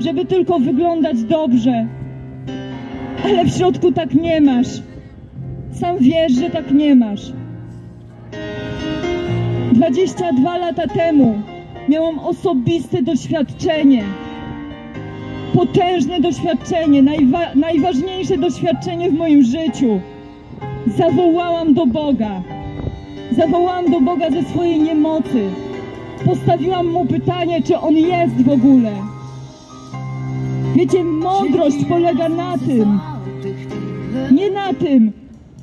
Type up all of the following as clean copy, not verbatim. żeby tylko wyglądać dobrze. Ale w środku tak nie masz. Sam wiesz, że tak nie masz. 22 lata temu miałam osobiste doświadczenie. Potężne doświadczenie, najważniejsze doświadczenie w moim życiu. Zawołałam do Boga. Zawołałam do Boga ze swojej niemocy. Postawiłam Mu pytanie, czy On jest w ogóle. Wiecie, mądrość polega na tym, nie na tym,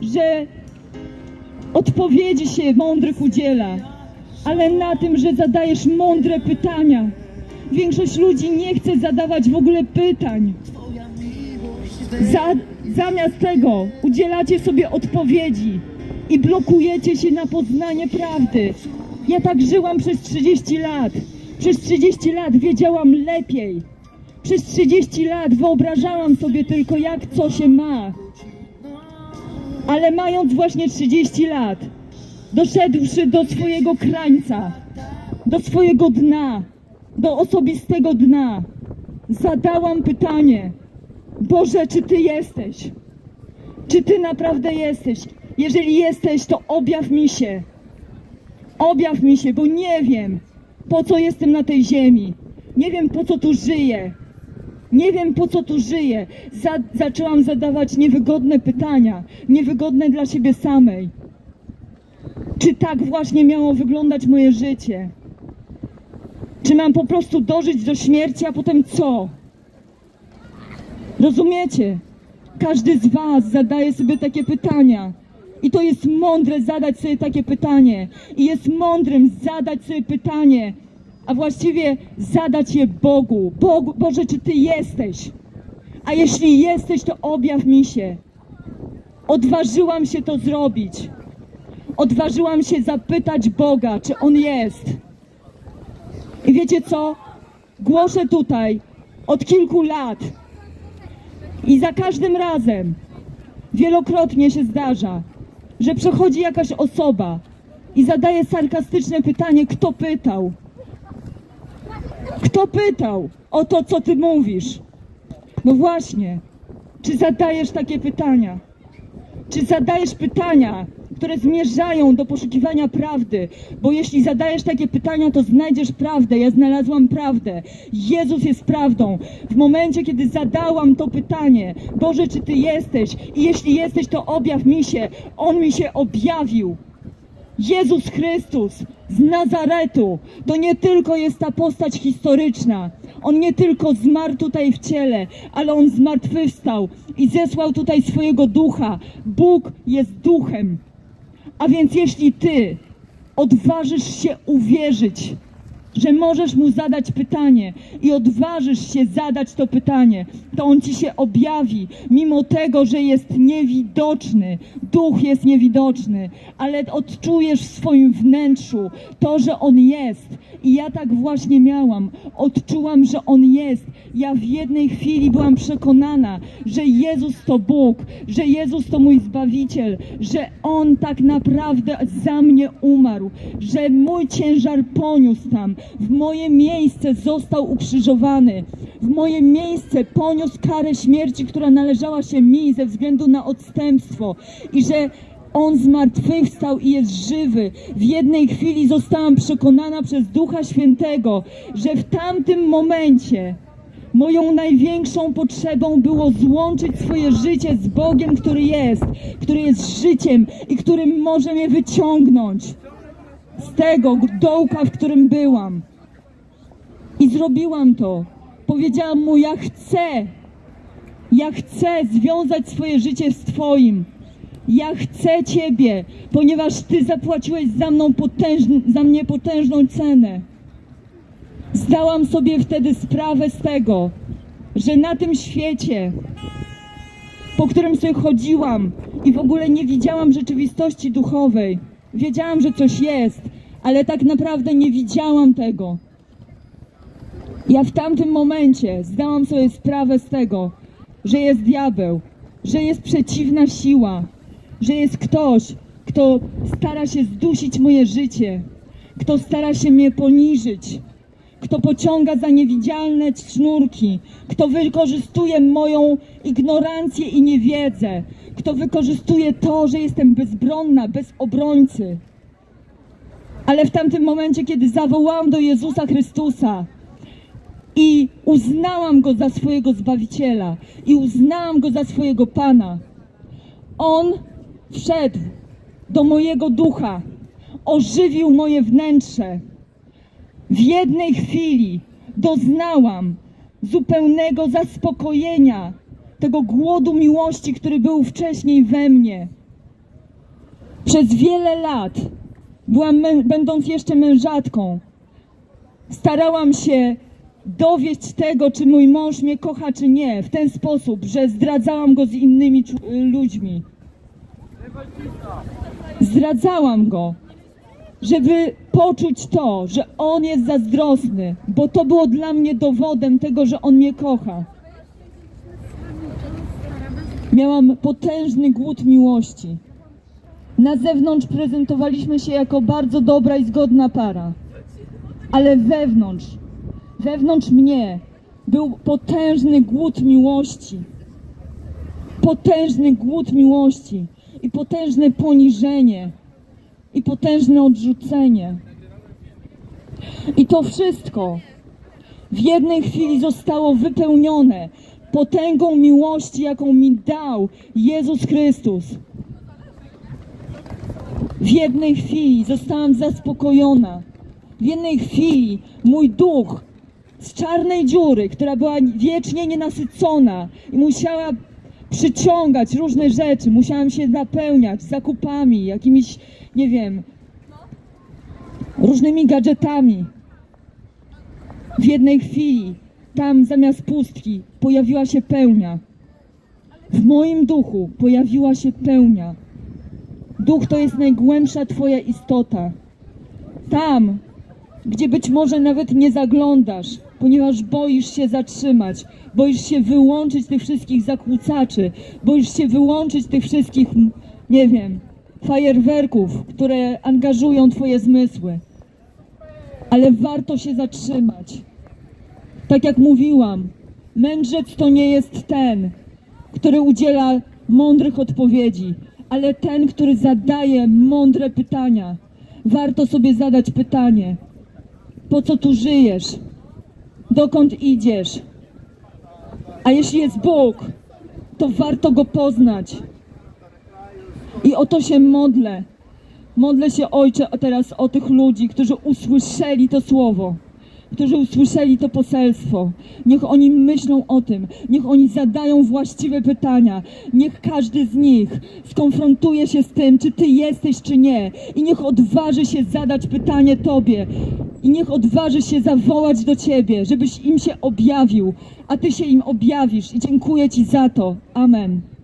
że odpowiedzi się mądrych udziela, ale na tym, że zadajesz mądre pytania. Większość ludzi nie chce zadawać w ogóle pytań. Zamiast tego udzielacie sobie odpowiedzi i blokujecie się na poznanie prawdy. Ja tak żyłam przez 30 lat. Przez 30 lat wiedziałam lepiej. Przez 30 lat wyobrażałam sobie tylko, jak co się ma. Ale mając właśnie 30 lat, doszedłszy do swojego krańca, do swojego dna, do osobistego dna, zadałam pytanie: Boże, czy Ty jesteś? Czy Ty naprawdę jesteś? Jeżeli jesteś, to objaw mi się. Objaw mi się, bo nie wiem, po co jestem na tej ziemi. Nie wiem, po co tu żyję. Nie wiem, po co tu żyję. Zaczęłam zadawać niewygodne pytania, niewygodne dla siebie samej. Czy tak właśnie miało wyglądać moje życie? Czy mam po prostu dożyć do śmierci, a potem co? Rozumiecie? Każdy z was zadaje sobie takie pytania. I to jest mądre zadać sobie takie pytanie. I jest mądrym zadać sobie pytanie, a właściwie zadać je Bogu. Boże, czy Ty jesteś? A jeśli jesteś, to objaw mi się. Odważyłam się to zrobić. Odważyłam się zapytać Boga, czy On jest. I wiecie co? Głoszę tutaj od kilku lat. I za każdym razem wielokrotnie się zdarza, że przechodzi jakaś osoba i zadaje sarkastyczne pytanie, kto pytał? Kto pytał o to, co ty mówisz? No właśnie, czy zadajesz takie pytania? Czy zadajesz pytania, które zmierzają do poszukiwania prawdy? Bo jeśli zadajesz takie pytania, to znajdziesz prawdę. Ja znalazłam prawdę. Jezus jest prawdą. W momencie, kiedy zadałam to pytanie, Boże, czy Ty jesteś? I jeśli jesteś, to objaw mi się. On mi się objawił. Jezus Chrystus z Nazaretu to nie tylko jest ta postać historyczna. On nie tylko zmarł tutaj w ciele, ale On zmartwychwstał i zesłał tutaj swojego ducha. Bóg jest duchem. A więc jeśli ty odważysz się uwierzyć, że możesz Mu zadać pytanie i odważysz się zadać to pytanie, to On ci się objawi, mimo tego, że jest niewidoczny. Duch jest niewidoczny, ale odczujesz w swoim wnętrzu to, że On jest. I ja tak właśnie miałam. Odczułam, że On jest. Ja w jednej chwili byłam przekonana, że Jezus to Bóg, że Jezus to mój Zbawiciel, że On tak naprawdę za mnie umarł, że mój ciężar poniósł tam. W moje miejsce został ukrzyżowany. W moje miejsce poniósł karę śmierci, która należała się mi ze względu na odstępstwo. I że On zmartwychwstał i jest żywy. W jednej chwili zostałam przekonana przez Ducha Świętego, że w tamtym momencie moją największą potrzebą było złączyć swoje życie z Bogiem, który jest życiem i który może mnie wyciągnąć z tego dołka, w którym byłam. I zrobiłam to. Powiedziałam Mu, ja chcę związać swoje życie z Twoim. Ja chcę Ciebie, ponieważ Ty zapłaciłeś za mnie potężną cenę. Zdałam sobie wtedy sprawę z tego, że na tym świecie, po którym sobie chodziłam i w ogóle nie widziałam rzeczywistości duchowej, wiedziałam, że coś jest, ale tak naprawdę nie widziałam tego. Ja w tamtym momencie zdałam sobie sprawę z tego, że jest diabeł, że jest przeciwna siła, że jest ktoś, kto stara się zdusić moje życie, kto stara się mnie poniżyć, kto pociąga za niewidzialne sznurki, kto wykorzystuje moją ignorancję i niewiedzę, kto wykorzystuje to, że jestem bezbronna, bez obrońcy. Ale w tamtym momencie, kiedy zawołałam do Jezusa Chrystusa i uznałam Go za swojego Zbawiciela i uznałam Go za swojego Pana, On wszedł do mojego ducha, ożywił moje wnętrze. W jednej chwili doznałam zupełnego zaspokojenia tego głodu miłości, który był wcześniej we mnie. Przez wiele lat, będąc jeszcze mężatką, starałam się dowieść tego, czy mój mąż mnie kocha, czy nie, w ten sposób, że zdradzałam go z innymi ludźmi. Zdradzałam go, żeby poczuć to, że on jest zazdrosny, bo to było dla mnie dowodem tego, że on mnie kocha. Miałam potężny głód miłości. Na zewnątrz prezentowaliśmy się jako bardzo dobra i zgodna para, ale wewnątrz mnie był potężny głód miłości. Potężny głód miłości i potężne poniżenie i potężne odrzucenie. I to wszystko w jednej chwili zostało wypełnione potęgą miłości, jaką mi dał Jezus Chrystus. W jednej chwili zostałam zaspokojona. W jednej chwili mój duch z czarnej dziury, która była wiecznie nienasycona i musiała przyciągać różne rzeczy, musiałam się napełniać zakupami, jakimiś, nie wiem, różnymi gadżetami. W jednej chwili tam zamiast pustki pojawiła się pełnia. W moim duchu pojawiła się pełnia. Duch to jest najgłębsza Twoja istota. Tam, gdzie być może nawet nie zaglądasz, ponieważ boisz się zatrzymać, boisz się wyłączyć tych wszystkich zakłócaczy, boisz się wyłączyć tych wszystkich, nie wiem, fajerwerków, które angażują Twoje zmysły. Ale warto się zatrzymać. Tak jak mówiłam, mędrzec to nie jest ten, który udziela mądrych odpowiedzi, ale ten, który zadaje mądre pytania. Warto sobie zadać pytanie. Po co tu żyjesz? Dokąd idziesz? A jeśli jest Bóg, to warto Go poznać. I o to się modlę. Modlę się, Ojcze, teraz o tych ludzi, którzy usłyszeli to słowo, którzy usłyszeli to poselstwo. Niech oni myślą o tym, niech oni zadają właściwe pytania, niech każdy z nich skonfrontuje się z tym, czy Ty jesteś, czy nie, i niech odważy się zadać pytanie Tobie i niech odważy się zawołać do Ciebie, żebyś im się objawił, a Ty się im objawisz i dziękuję Ci za to. Amen.